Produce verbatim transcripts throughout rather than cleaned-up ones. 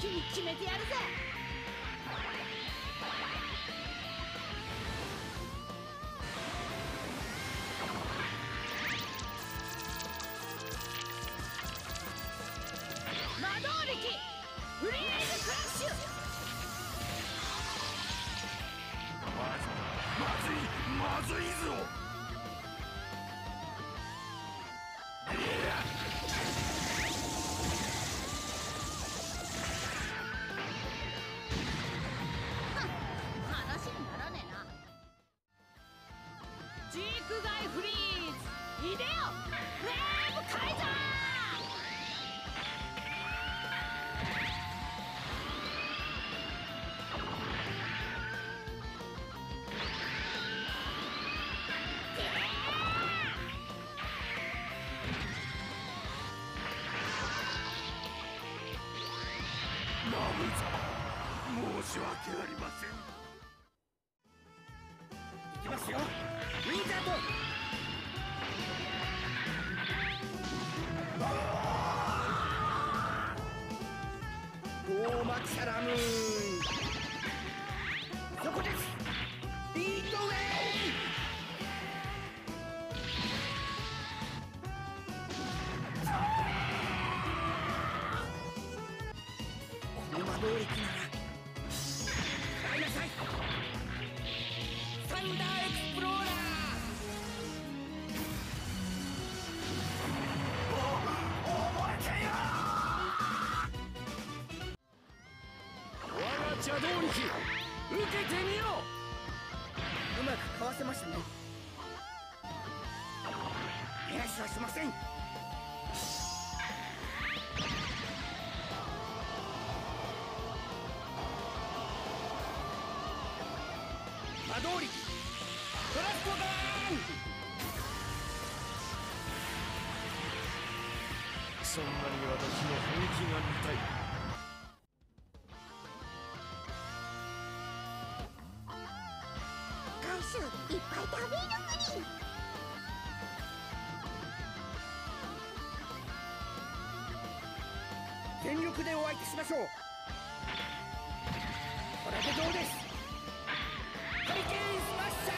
気に決めてやるぜ。魔導力フレーズクラッシュ。まずいまずいぞ。ジークガイフリーズいでよフレームカイザー。ラブザ申し訳ありません。いきますよウィザード。ゴーマクサラムーそこです。ビートウェイ。この魔導力なら使いなさい。サンダーエクスプローラー。邪道力受けてみよう。うまくかわせましたね。減らしはしません。魔導力トラストガン。そんなに私の本気が見たい。いっぱい食べるのに。全力でお相手しましょう。これでどうです。ハリケーンスマッシャ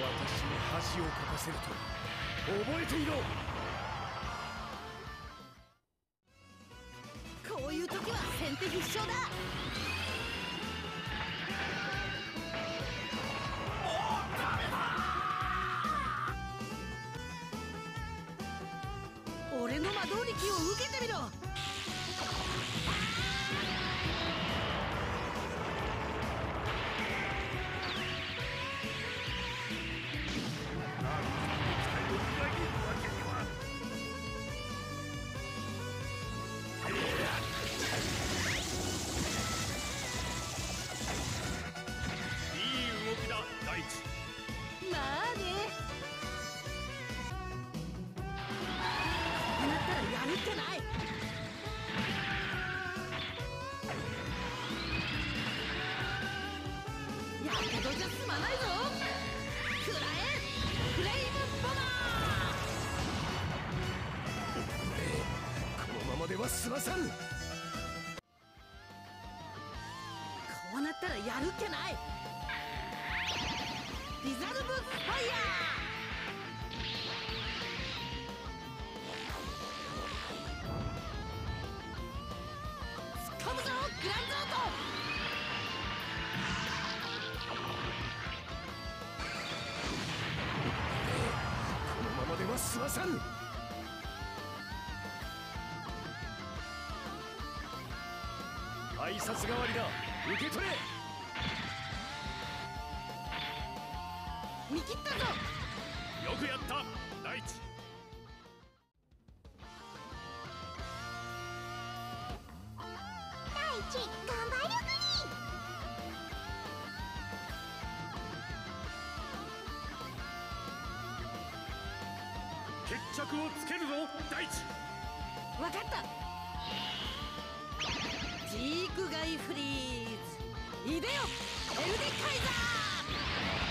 ー。私に恥をかかせると覚えていろ。こういう時は先手必勝だ。俺の魔導力を受けてみろ。じゃ済まないぞ。くらえフレームボマー。このままでは済まさん。こうなったらやるっきゃない。リザルブファイヤー。掴むぞグランゾート。すまさん。挨拶代わりだ。受け取れ。見切ったぞ。よくやった大地。大地頑張る国。決着をつけるぞ大地。わかった。ジークガイフリーズいでよエルディカイザー。